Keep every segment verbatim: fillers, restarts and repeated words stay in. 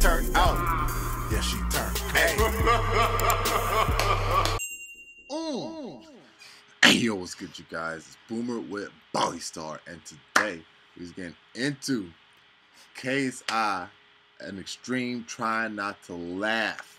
turned out. Yeah, she turned. Hey. Ooh. Hey, yo, what's good, you guys? It's Boomer with Bally Star, and today we're getting into K S I, an extreme trying not to laugh.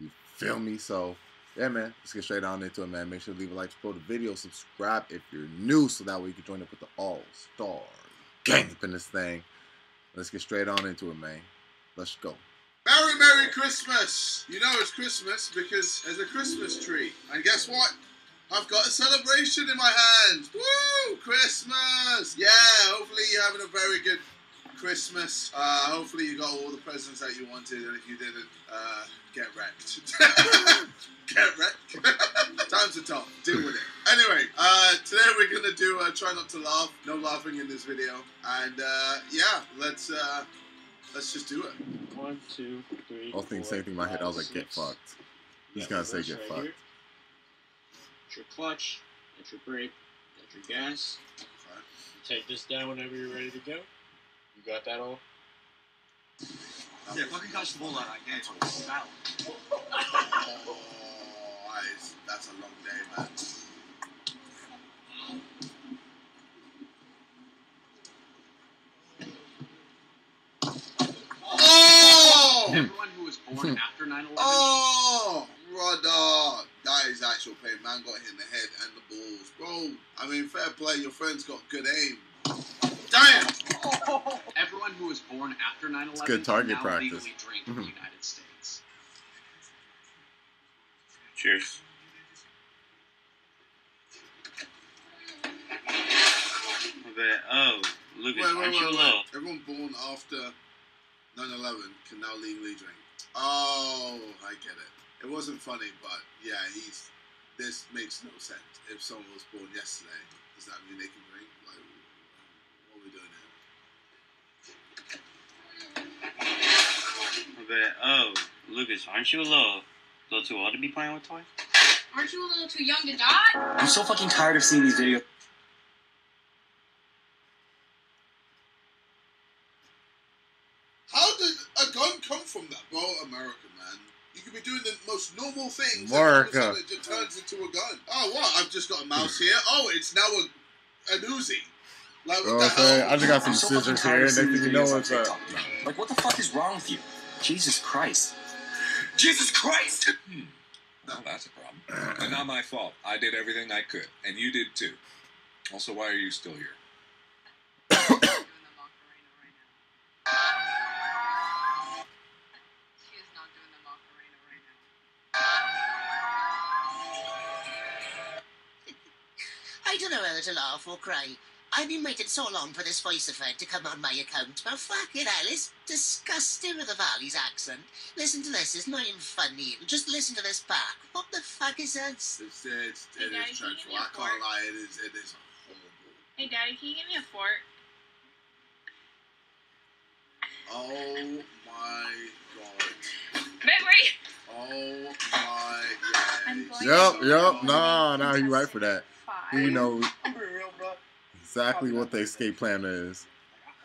You feel me? So, yeah, man, let's get straight on into it, man. Make sure to leave a like, support the video, subscribe if you're new, so that way you can join up with the All-Star Gang up in this thing. Let's get straight on into it, man. Let's go. Merry, Merry Christmas! You know it's Christmas because there's a Christmas tree. And guess what? I've got a celebration in my hand! Woo! Christmas! Yeah, hopefully you're having a very good Christmas. Uh, hopefully you got all the presents that you wanted, and if you didn't, uh, get wrecked. Get wrecked. Time's a top. Deal with it. Anyway, uh, today we're going to do uh, Try Not to Laugh. No laughing in this video. And uh, yeah, let's... Uh, Let's just do it. One, two, three. I was thinking the same thing in my head. I was like, get fucked. I'm just gonna say get fucked. That's your clutch. That's your brake. That's your gas. You take this down whenever you're ready to go. You got that all? Yeah, fucking catch the ball like that. Yeah, it's a oh, that's a long day, man. Everyone who was born after nine eleven. Oh, brother. That is actual pain. Man got hit in the head and the balls. Bro, I mean, fair play. Your friend's got good aim. Damn. Oh. Everyone who was born after nine eleven is good target now practice. Legally drink in the United States. Cheers. Oh, look at that. Everyone born after nine eleven can now legally drink. Oh, I get it. It wasn't funny, but yeah, he's. This makes no sense. If someone was born yesterday, does that mean they can drink? Like, what are we doing here? Oh, Lucas, aren't you a little, little too old to be playing with toys? Aren't you a little too young to die? I'm so fucking tired of seeing these videos. From that, bro, America, man. You could be doing the most normal things. America. And it just turns into a gun. Oh, what? I've just got a mouse here. Oh, it's now a, an Uzi. Like, what okay, the hell? I just got some so scissors here. Next thing you know, it's a... Like, what the fuck is wrong with you? Jesus Christ. Jesus Christ! Hmm. Well, that's a problem. And not my fault. I did everything I could. And you did, too. Also, why are you still here? I don't know whether to laugh or cry. I've been waiting so long for this voice effect to come on my account, but fucking hell, it's disgusting with a Valley's accent. Listen to this, it's not even funny. Just listen to this back. What the fuck is that? It's, it's, it's, hey, it Daddy, is dreadful. I can't lie, it is, it is horrible. Hey, Daddy, can you give me a fork? Oh my god. Memory! Oh my god. Yep, yep, nah, nah, you're right for that. He knows exactly what the escape plan is.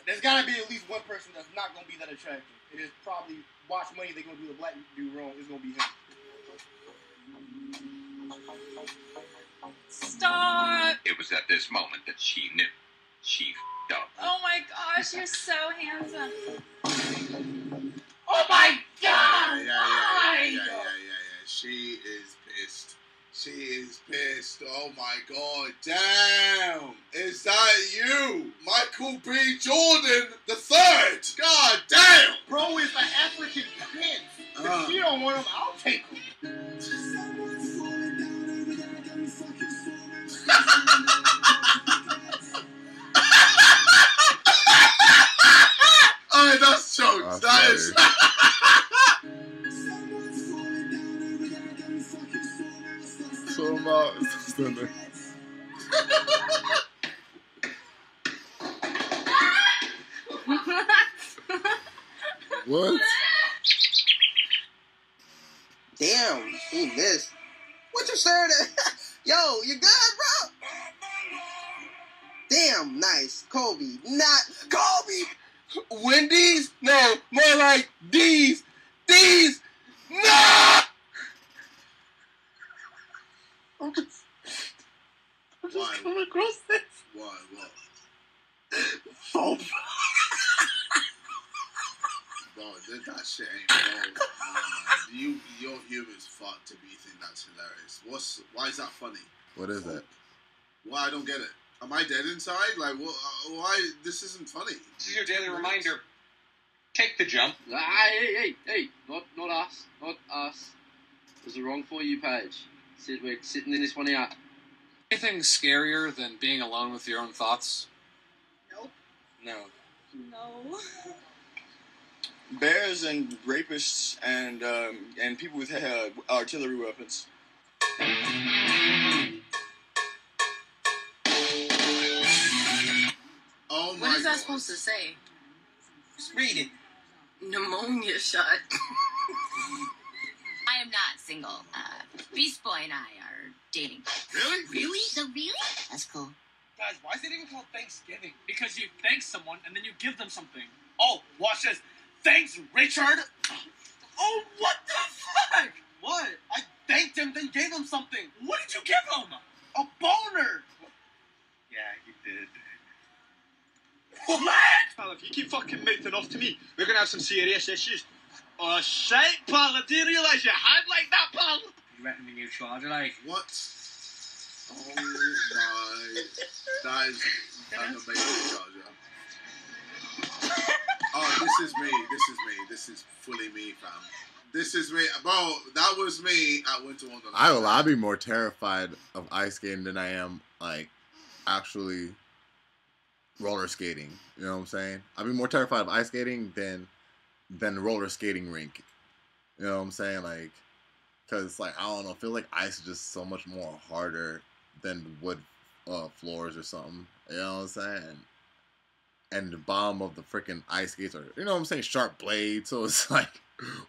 There's gotta be at least one person that's not gonna be that attractive. It is probably watch money. They're gonna do the black dude wrong. It's gonna be him. Stop! It was at this moment that she knew. She f***ed up. Oh my gosh, you're so handsome. Oh my god! Yeah, yeah, yeah, yeah, yeah, yeah, yeah, yeah. She is pissed. She is pissed. Oh my god. Damn. Is that you? Michael B Jordan the third. God damn. Bro is an African prince. Uh. If she don't want him, I'll take him. Alright, that's jokes. That is... Out. What? Damn, he missed. What you saying? Yo, you good, bro? Damn, nice, Kobe. Not Kobe. Wendy's? No, more like D's. D's. No! I'm just, I'm just Why? coming across this. Why? What? Fob. Bro, that shit ain't wrong. Um, you, your humor's fucked to be think that's hilarious. What's? Why is that funny? What is Fob? it? Why I don't get it. Am I dead inside? Like, what, uh, why? This isn't funny. This is your daily what reminder. Is? Take the jump. Hey, hey, hey, hey. Not, not us. Not us. It was the wrong For You page. Said we're sitting in this one out. Anything scarier than being alone with your own thoughts? Nope. No. No. Bears and rapists and um, and people with uh, artillery weapons. Oh my What is God. that supposed to say? Just read it. Pneumonia shot. I am not single. Uh, Beast Boy and I are dating. Really? Really? So really? That's cool. Guys, why is it even called Thanksgiving? Because you thank someone and then you give them something. Oh, watch this. Thanks, Richard. Oh, what the fuck? What? I thanked him, then gave him something. What did you give him? A boner. Yeah, you did. What? Pal, if you keep fucking mouthing off to me, we're gonna have some serious issues. Oh shit, pal, I didn't realise you had like that, pal. You reckon the new charger, like? What? Oh my. That is an amazing charger. Oh, this is me, this is me, this is fully me, fam. This is me, bro, that was me at Winter Wonderland. I will, I'll be more terrified of ice skating than I am, like, actually roller skating. You know what I'm saying? I'd be more terrified of ice skating than than roller skating rink. You know what I'm saying? Like, because, like, I don't know, I feel like ice is just so much more harder than wood uh, floors or something. You know what I'm saying? And the bottom of the freaking ice skates are, you know what I'm saying, sharp blades. So it's like,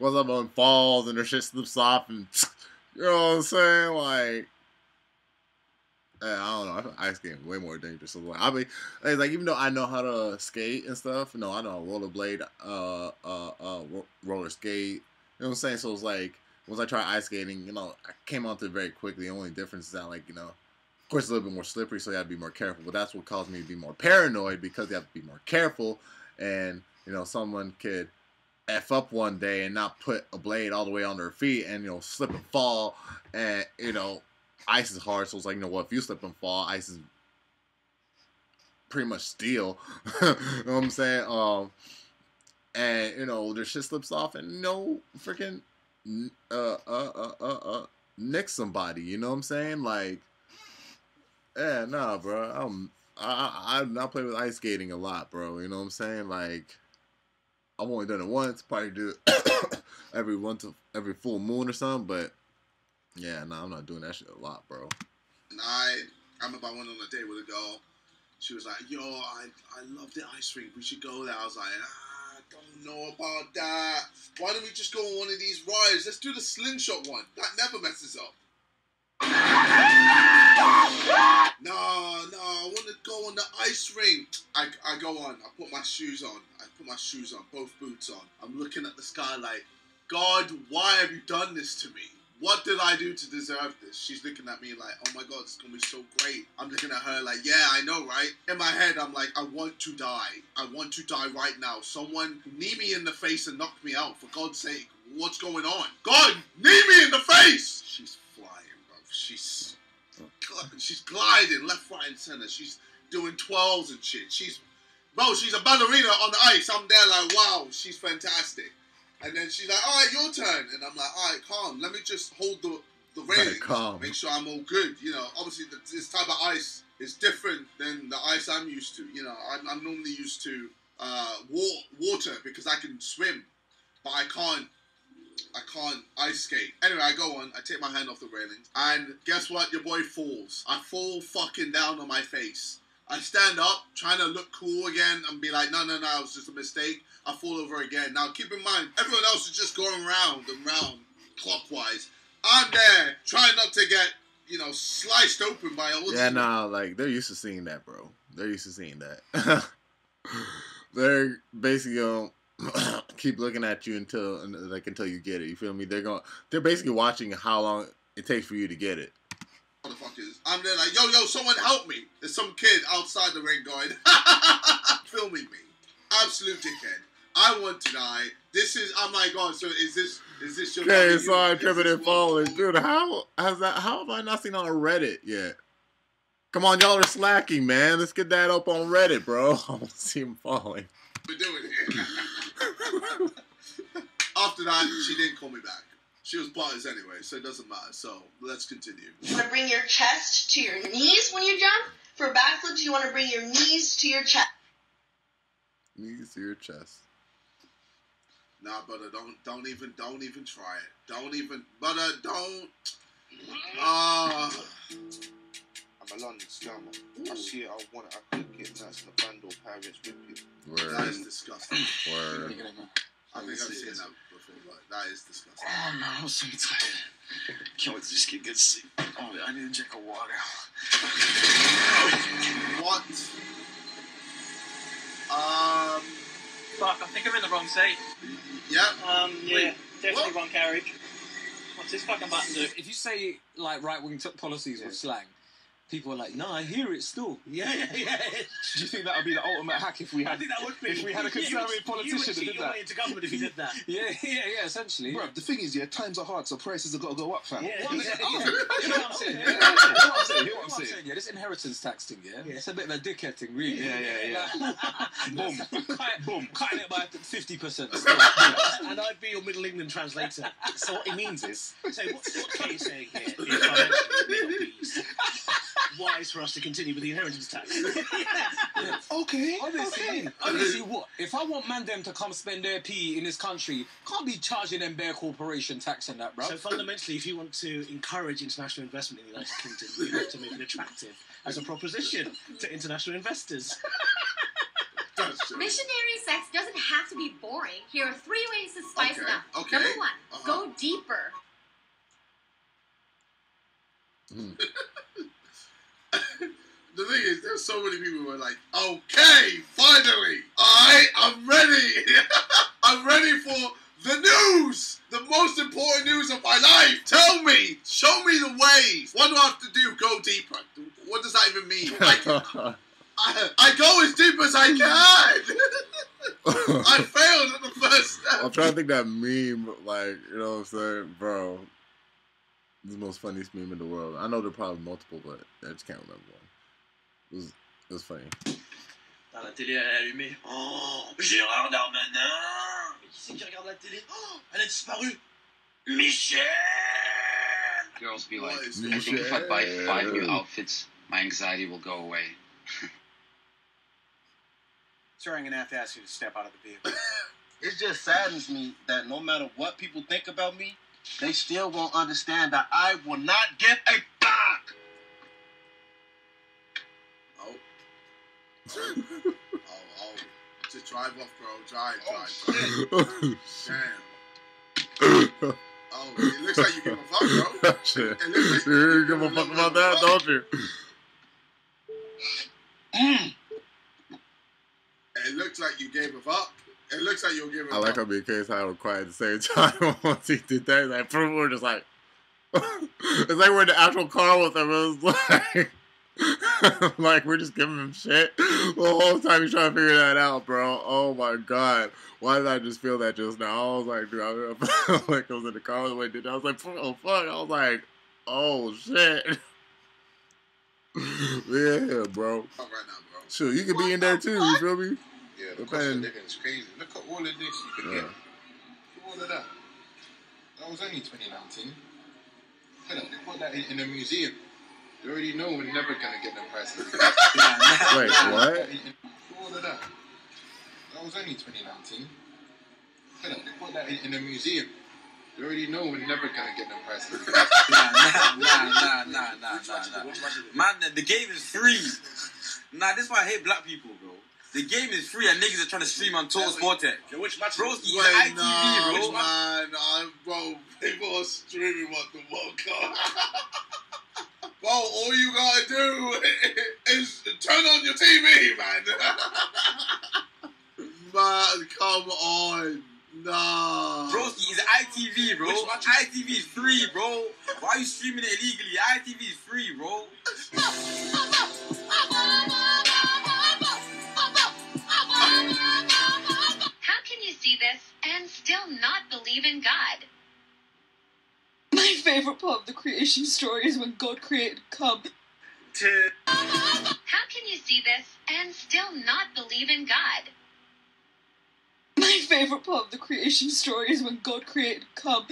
once that one falls and their shit slips off and, you know what I'm saying? Like, I don't know. I feel ice skating way more dangerous. So I mean, it's like, even though I know how to skate and stuff, you know, I know rollerblade, uh, uh, uh, roller skate. You know what I'm saying? So it's like, once I tried ice skating, you know, I came onto it very quickly. The only difference is that, like, you know, of course, it's a little bit more slippery, so you have to be more careful. But that's what caused me to be more paranoid, because you have to be more careful. And, you know, someone could F up one day and not put a blade all the way on their feet and, you know, slip and fall. And, you know, ice is hard, so it's like, you know what, well, if you slip and fall, ice is pretty much steel. You know what I'm saying? Um, and, you know, their shit slips off and no freaking uh, uh, uh, uh, uh, nick somebody. You know what I'm saying? Like, yeah, nah, bro. I'm, I, I, I play with ice skating a lot, bro. You know what I'm saying? Like, I've only done it once. Probably do it every once every full moon or something. But yeah, nah, I'm not doing that shit a lot, bro. And I, I remember I went on a date with a girl. She was like, "Yo, I, I love the ice rink. We should go there." I was like, "Ah, I don't know about that. Why don't we just go on one of these rides? Let's do the slingshot one. That never messes up." No, no, I want to go on the ice rink. I, I go on, I put my shoes on, I put my shoes on, both boots on. I'm looking at the sky like, God, why have you done this to me? What did I do to deserve this? She's looking at me like, oh my God, it's going to be so great. I'm looking at her like, yeah, I know, right? In my head, I'm like, I want to die. I want to die right now. Someone knee me in the face and knock me out, for God's sake. What's going on? God, knee me in the face! She's flying, bro. She's... She's gliding left, right, and center. She's doing twirls and shit. She's, bro, she's a ballerina on the ice. I'm there like, wow, she's fantastic. And then she's like, all right, your turn. And I'm like, all right, calm. Let me just hold the, the railing. Calm. Make sure I'm all good. You know, obviously the, this type of ice is different than the ice I'm used to. You know, I'm, I'm normally used to uh, wa water because I can swim, but I can't. I can't ice skate. Anyway, I go on. I take my hand off the railings. And guess what? Your boy falls. I fall fucking down on my face. I stand up, trying to look cool again and be like, no, no, no, it was just a mistake. I fall over again. Now, keep in mind, everyone else is just going round and round clockwise. I'm there, trying not to get, you know, sliced open by all this. Yeah, nah, like, they're used to seeing that, bro. They're used to seeing that. they're basically going to keep looking at you until like until you get it. You feel me? They're going. They're basically watching how long it takes for you to get it. Motherfuckers, I'm there like, yo, yo, someone help me. There's some kid outside the ring going, filming me. Absolute dickhead. I want to die. This is, I'm like, oh, so is this, is this your K S I tripping and falling? Dude, how has that, how have I not seen on Reddit yet? Come on, y'all are slacking, man. Let's get that up on Reddit, bro. I want to see him falling. We're doing it. After that, she didn't call me back. She was biased anyway, so it doesn't matter. So let's continue. You want to bring your chest to your knees when you jump? For backflips, you want to bring your knees to your chest. Knees to your chest. Nah, brother, don't, don't even, don't even try it. Don't even, brother, don't. Ah. Uh, I'm a London scammer. Ooh. I see it, I want it, I cook it. That's in the band or Paris with you. Word. That is disgusting. Word. I think I've seen that before, but that is disgusting. Oh, no, I'm so tired. Can't wait to just get good sleep. Oh, I need a drink of water. What? Um... Fuck, I think I'm in the wrong seat. Yeah. Um, yeah, wait. Definitely what? Wrong carriage. What's this fucking button do? If you say, like, right-wing policies yeah. with slang, people are like, no, I hear it still. Yeah, yeah, yeah. Do you think that would be the ultimate hack if we had? I think that would be. If we had a conservative yeah, politician that did your that. Way into government if he did that. Yeah, yeah, yeah. Essentially. Bro, the thing is, yeah, times are hard, so prices have got to go up, fam. Yeah, yeah, yeah. Oh, you know what I'm saying? You know what I'm saying? You know what I'm saying? Yeah, this inheritance tax thing, yeah, yeah. It's a bit of a dickhead thing, really. Yeah, yeah, yeah. Boom, boom, cutting it by fifty percent. And I'd be your Middle England translator. So what it means is, so what K is saying here is wise for us to continue with the inheritance tax. Yeah. Okay, honestly, okay. Honestly, what? If I want man them to come spend their pee in this country, can't be charging them bare corporation tax and that, bro. So fundamentally, if you want to encourage international investment in the United Kingdom, you have to make it attractive as a proposition to international investors. Missionary sex doesn't have to be boring. Here are three ways to spice okay. it up. Okay. Number one, uh -huh. go deeper. Mm. The thing is, there's so many people who are like, okay, finally, I am ready. I'm ready for the news, the most important news of my life. Tell me, show me the ways. What do I have to do? Go deeper. What does that even mean? Like, I, I go as deep as I can. I failed at the first step. I'm trying to think that meme, like, you know what I'm saying, bro. The most funniest meme in the world. I know there are probably multiple, but I just can't remember one. It was, it was funny. Dans la télé, elle est allumée. Oh, Gérard Darmanin. Mais qui c'est qui regarde la télé? Oh, elle a disparu. Michel. Girls be like, Michel. I think if I buy five new outfits, my anxiety will go away. Sorry, I'm gonna have to ask you to step out of the vehicle. It just saddens me that no matter what people think about me, they still won't understand that I will not give a fuck. Oh. Oh, oh, oh. Just drive off, bro. Drive, drive, oh, drive. Shit. Damn. Oh, it looks like you give a fuck, bro. Shit. It looks like you, you give a fuck about that, don't you? Mm. It looks like you gave a fuck. It looks like you'll give it I like up. How big K S I was quiet at the same time once he did that. Like, we're just like, it's like we're in the actual car with him. It was like, like, we're just giving him shit the whole time he's trying to figure that out, bro. Oh my God. Why did I just feel that just now? I was like, dude, I felt like I was in the car the way I did that. I was like, oh fuck. I was like, oh shit. Yeah, bro. Right now, bro. Sure, you could be in there too, you feel me? Yeah, the cost of living is crazy. Look at all of this you could yeah. get. Look at all of that. That was only twenty nineteen. Tell them, they put that in, in a museum. They already know we're never going to get them prices. Wait, what? Look at all of that. That was only twenty nineteen. Tell them, they put that in, in a museum. They already know we're never going to get them prices. Nah, nah, nah, nah, nah, nah, nah. Man, the game is free. Nah, this is why I hate black people, bro. The game is free and niggas are trying to stream on Toast Vortex. Yeah, which match? Bro, he's an I T V, no, bro. Man, I'm, bro, people are streaming on the World Cup. Bro, all you gotta do is turn on your T V, man. No. Bro, it's I T V, bro. I T V is free, bro. Why are you streaming it illegally? I T V is free, bro. How can you see this and still not believe in God? My favorite part of the creation story is when God created Cub. How can you see this and still not believe in God? My favorite part of the creation story is when God created Cub.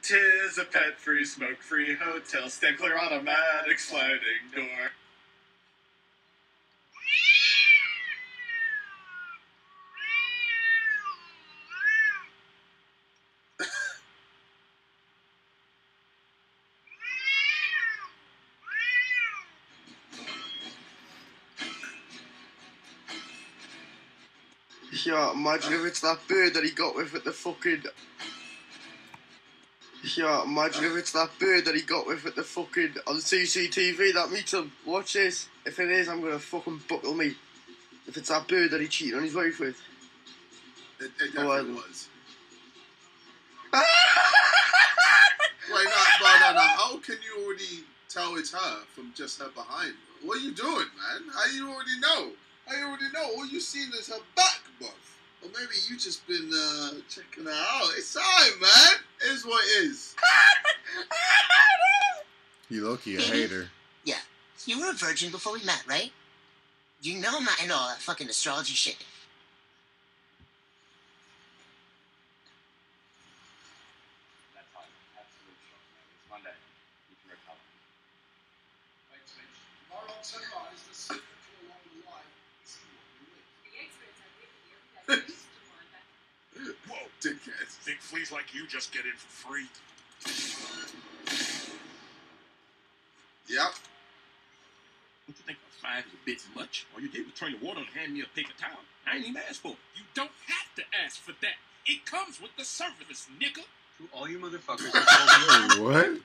Tis a pet-free, smoke-free hotel, stay clear automatic sliding door. Yeah, imagine if it's that bird that he got with at the fucking... Yeah, imagine if it's that bird that he got with at the fucking... on the C C T V that meets him. Watch this. If it is, I'm gonna fucking buckle me. If it's that bird that he cheated on his wife with. It, it definitely was. Wait, no, no, no, no. How can you already tell it's her from just her behind? What are you doing, man? How do you already know? I already know. All you've seen is her back, bruv. Or maybe you just been uh, checking her out. It's time, man. It is what it is. You low-key a hater. Yeah. You were a virgin before we met, right? You know I'm not into all that fucking astrology shit. Think fleas like you just get in for free. Yep. Don't you think I was five is a bit much? All you did was turn the water and hand me a paper towel. I ain't even asked for it. You don't have to ask for that. It comes with the service, nigga. To all you motherfuckers. Wait, what?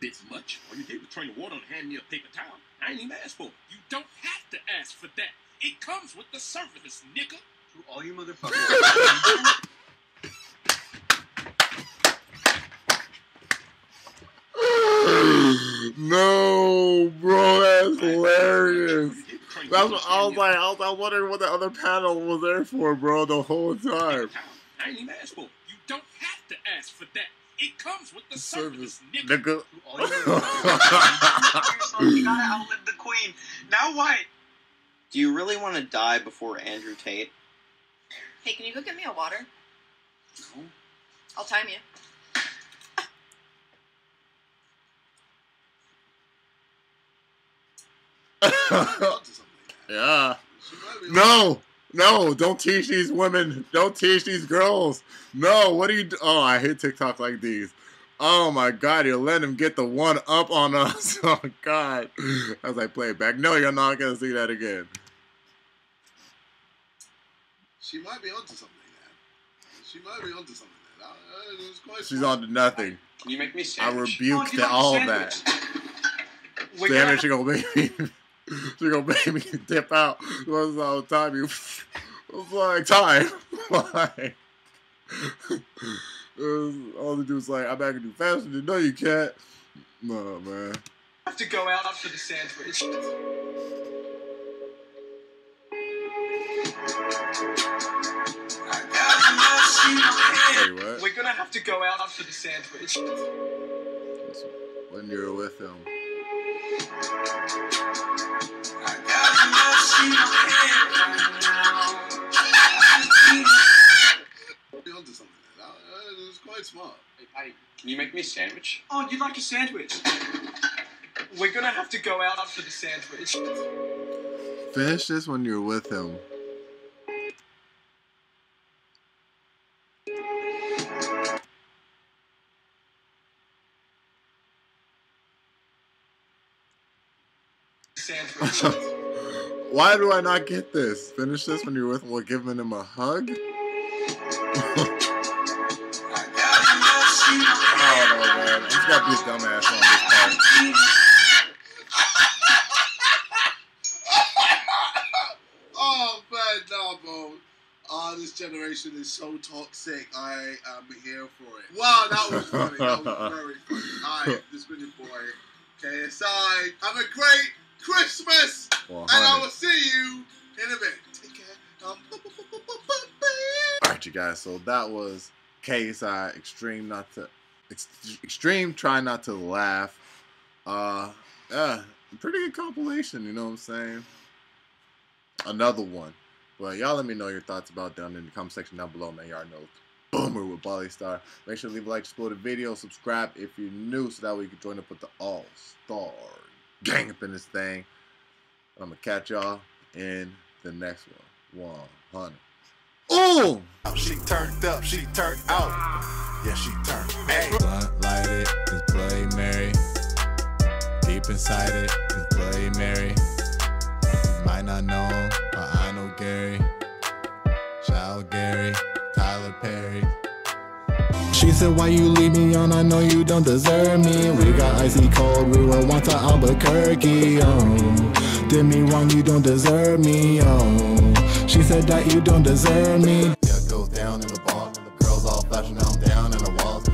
Bit much? All you did was turn the water and hand me a paper towel. I ain't even asked for it. You don't have to ask for that. It comes with the service, nigga. To all you motherfuckers. No, bro, that's hilarious. That's what I was like. I was, I wondering what the other panel was there for, bro, the whole time. I ain't even asked for. You don't have to ask for that. It comes with the service, nigga. You gotta outlive the queen. Now what? Do you really want to die before Andrew Tate? Hey, can you go get me a water? No. I'll time you. Yeah. No, no, don't teach these women. Don't teach these girls. No, what do you do? Oh, I hate TikTok like these. Oh my God, you're letting him get the one up on us. Oh God. As I play it back. No, you're not going to see that again. She might be onto something there. She might be onto something there. That was quite She's onto nothing. Can you make me sandwich? I rebuke oh, all sandwich? that. Sandwich, she gonna make me, she gonna make me dip out. It was all the time. You, it was like time. Like, was, all the dude's like, I'm not gonna do faster. No, you can't. No, man. I have to go out after the sandwich. Wait, we're gonna have to go out after the sandwich. When you're with him. It was quite smart. Hey, Patty, can you make me a sandwich? Oh, you'd like a sandwich? We're gonna have to go out after the sandwich. Finish this when you're with him. Why do I not get this? Finish this when you're with him while giving him a hug? Oh no, man. He's got this dumbass on this part. Oh, man, no, bro. oh, this generation is so toxic. I am here for it. Wow, that was funny. That was very funny. Hi, this is your boy, K S I. Have a great Christmas, well, and I will see you in a bit. Take care. Um, All right, you guys. So that was K S I. Extreme not to, ex extreme try not to laugh. Uh, yeah, pretty good compilation. You know what I'm saying? Another one. But y'all let me know your thoughts about down in the comment section down below, man. Y'all know Boomer with Bally Star. Make sure to leave a like, explode the video, subscribe if you're new, so that way you can join up with the All-Star Gang up in this thing. I'm going to catch y'all in the next one. one hundred. Ooh! She turned up, she turned out. Yeah, she turned. Hey. Blunt lighted is Bloody Mary. Deep inside it is Bloody Mary. Might not know him, but I know Gary, Child Gary, Tyler Perry. She said, why you leave me on? I know you don't deserve me. We got icy cold, we were once to Albuquerque. Oh, did me wrong, you don't deserve me. Oh, she said that you don't deserve me. Yeah, it goes down in the bar, the girls all flashing, I'm down in the walls.